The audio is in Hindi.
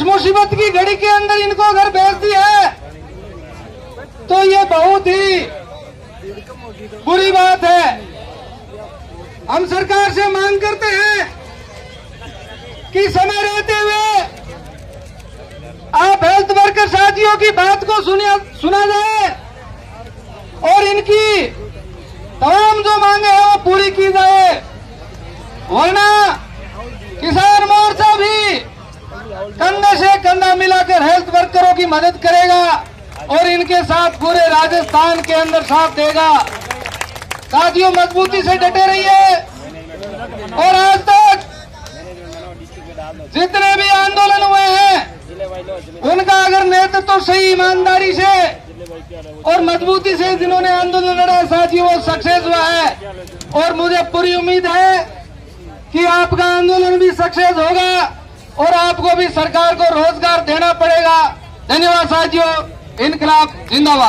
इस मुसीबत की घड़ी के अंदर इनको अगर भेज दिया है तो ये बहुत ही बुरी बात है। हम सरकार से मांग करते हैं कि समय रहते हुए आप हेल्थ वर्कर साथियों की बात को सुना जाए और इनकी तमाम जो मांगे हैं वो पूरी की जाए, वरना किसान मोर्चा भी कंधे से कंधा मिलाकर हेल्थ वर्करों की मदद करेगा और इनके साथ पूरे राजस्थान के अंदर साथ देगा। साथियों, मजबूती से डटे रहिए। और आज तक जितने भी आंदोलन हुए हैं उनका अगर नेतृत्व तो सही ईमानदारी से और मजबूती से जिन्होंने आंदोलन लड़ा साथियों वो सक्सेस हुआ है और मुझे पूरी उम्मीद है कि आपका आंदोलन भी सक्सेस होगा और आपको भी सरकार को रोजगार देना पड़ेगा। धन्यवाद साथियों। इनकलाब जिंदाबाद।